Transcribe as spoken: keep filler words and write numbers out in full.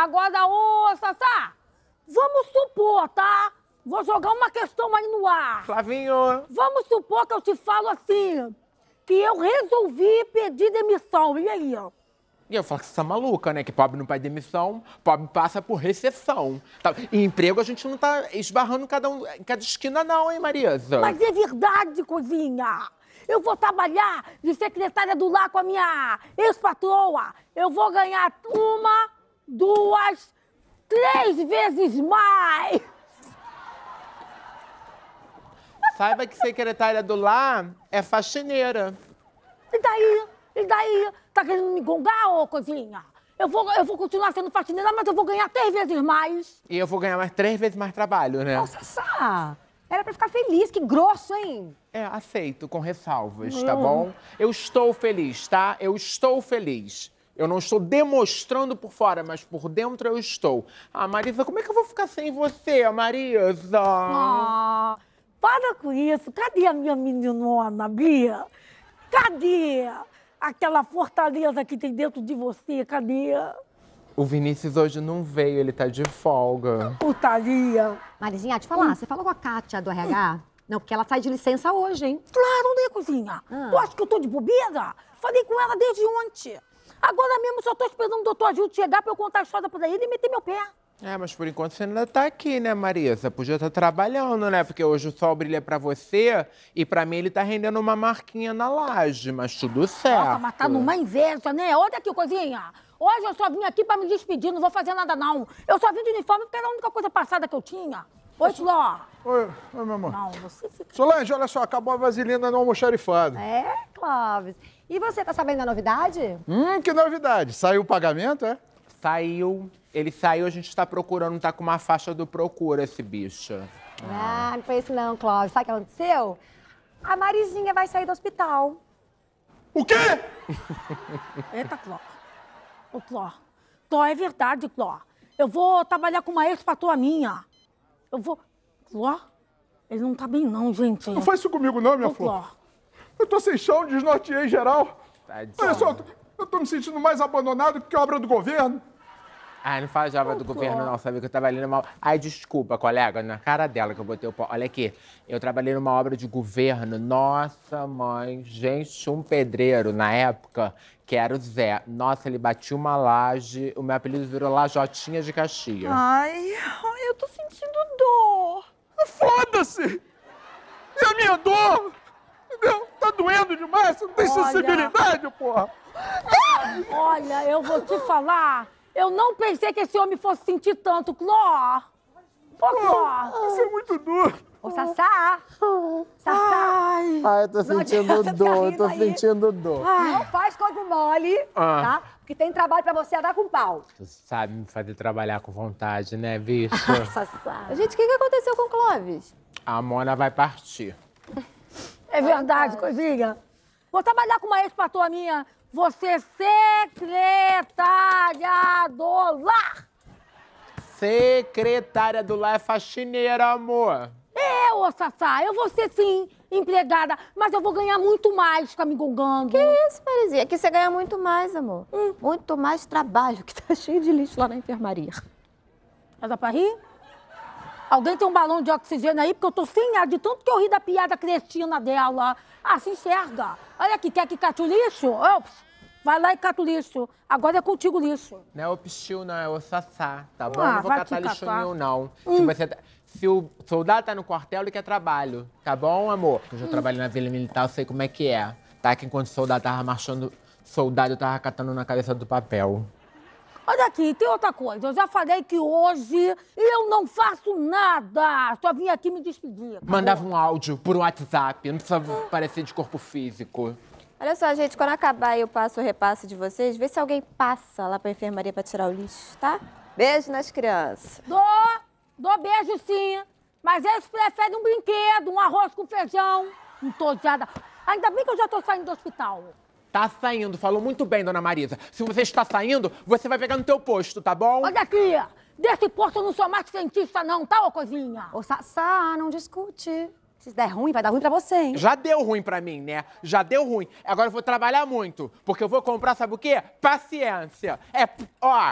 Agora, ô, Sassá, vamos supor, tá? Vou jogar uma questão aí no ar. Flavinho. Vamos supor que eu te falo assim, que eu resolvi pedir demissão, e aí, ó? E eu falo que você tá maluca, né? Que pobre não pede demissão, pobre passa por recessão. Tá? E emprego a gente não tá esbarrando cada um, cada esquina não, hein, Marisa? Mas é verdade, cozinha. Eu vou trabalhar de secretária do lar com a minha ex-patroa. Eu vou ganhar uma, duas, três vezes mais. Saiba que secretária do lar é faxineira. E daí? E daí? Tá querendo me gongar, ô cozinha? Eu vou, eu vou continuar sendo faxineira, mas eu vou ganhar três vezes mais. E eu vou ganhar mais três vezes mais trabalho, né? Nossa, Sá! Era pra ficar feliz, que grosso, hein? É, aceito, com ressalvas, hum. tá bom? Eu estou feliz, tá? Eu estou feliz. Eu não estou demonstrando por fora, mas por dentro eu estou. Ah, Marisa, como é que eu vou ficar sem você, Marisa? Ah, para com isso. Cadê a minha meninona, Bia? Cadê? Aquela fortaleza que tem dentro de você, cadê? O Vinícius hoje não veio, ele tá de folga. Putaria. Marisinha, te falar, hum. você falou com a Kátia do R H? Hum. Não, porque ela sai de licença hoje, hein? Claro, né, cozinha? Ah. Tu acha que eu tô de bobeira? Falei com ela desde ontem. Agora mesmo só tô esperando o doutor Gil chegar pra eu contar a história pra ele e meter meu pé. É, mas por enquanto você ainda tá aqui, né, Marisa? Podia estar trabalhando, né? Porque hoje o sol brilha pra você e pra mim ele tá rendendo uma marquinha na laje, mas tudo certo. Nossa, mas tá numa inveja, né? Olha aqui, cozinha. Hoje eu só vim aqui pra me despedir, não vou fazer nada, não. Eu só vim de uniforme porque era a única coisa passada que eu tinha. Oi, Fló. Oi, oi, meu amor. Não, você fica... Solange, olha só, acabou a vaselina no almoxarifado. É, Clóvis. E você tá sabendo da novidade? Hum, que novidade. Saiu o pagamento, é? Saiu. Ele saiu, a gente tá procurando, tá com uma faixa do procura, esse bicho. Ah, ah não foi isso não, Clóvis. Sabe o que aconteceu? A Marisinha vai sair do hospital. O quê? Eita, Cló. Ô, Cló. Cló, é verdade, Cló. Eu vou trabalhar com uma ex-patroa minha. Eu vou... Cló? Ele não tá bem não, gente. Não faz isso comigo não, minha Ô, Flor. Cló. Eu tô sem chão, desnorteei geral. Tadinha. Olha só, eu tô, eu tô me sentindo mais abandonado que a obra do governo. Ai, não fala de obra do governo, não, sabe? Que eu trabalhei numa... Ai, desculpa, colega, na cara dela que eu botei o pau. Olha aqui, eu trabalhei numa obra de governo. Nossa, mãe, gente, um pedreiro, na época, que era o Zé. Nossa, ele batia uma laje, o meu apelido virou Lajotinha de Caxias. Ai, eu tô sentindo dor. Foda-se! É a minha dor! Entendeu? Tá doendo demais, você não tem Olha... sensibilidade, porra! Olha, eu vou te falar... Eu não pensei que esse homem fosse sentir tanto, Cló. Ô, Cló. Isso é muito duro. Ô, Sassá. Sassá. Ai, Ai eu tô sentindo não, dor, eu tô aí. sentindo dor. Ai. Não faz corpo mole, ah. tá? Porque tem trabalho pra você, dar com pau. Tu sabe me fazer trabalhar com vontade, né, bicho? Sassá. Gente, o que, que aconteceu com o Clóvis? A Mona vai partir. É verdade, ah, coisinha. Vou trabalhar com uma ex-patroa minha. Você secretária do lar! Secretária do lar é faxineira, amor! É, ô Sassá, eu vou ser sim empregada, mas eu vou ganhar muito mais ficar me gongando. Que isso, Marisinha? Aqui você ganha muito mais, amor. Hum. Muito mais trabalho, que tá cheio de lixo lá na enfermaria. Mas dá pra rir? Alguém tem um balão de oxigênio aí? Porque eu tô sem ar de tanto que eu ri da piada cretina dela. Ah, se enxerga. Olha aqui, quer que cate o lixo? Ops, vai lá e cata o lixo. Agora é contigo lixo. Não é o psiu, não. É o Sassá, tá bom? Ah, não vou catar lixo nenhum, não. Hum. Se, você, se o soldado tá no quartel, ele quer trabalho, tá bom, amor? Eu já hum. trabalhei na Vila Militar, eu sei como é que é. Tá? Que enquanto o soldado tava marchando, soldado tava catando na cabeça do papel. Olha aqui, tem outra coisa. Eu já falei que hoje eu não faço nada. Só vim aqui me despedir. Acabou. Mandava um áudio por WhatsApp. Não precisava hum. parecer de corpo físico. Olha só, gente, quando acabar eu passo o repasse de vocês, vê se alguém passa lá pra enfermaria pra tirar o lixo, tá? Beijo nas crianças. Dou, dou beijo sim. Mas eles preferem um brinquedo, um arroz com feijão, um tojada. Ainda bem que eu já tô saindo do hospital. Tá saindo. Falou muito bem, dona Marisa. Se você está saindo, você vai pegar no teu posto, tá bom? Olha aqui. Desse posto eu não sou mais cientista não, tá, ô cozinha? Ô, Sassá, não discute. Se der ruim, vai dar ruim pra você, hein? Já deu ruim pra mim, né? Já deu ruim. Agora eu vou trabalhar muito, porque eu vou comprar, sabe o quê? Paciência. É, ó,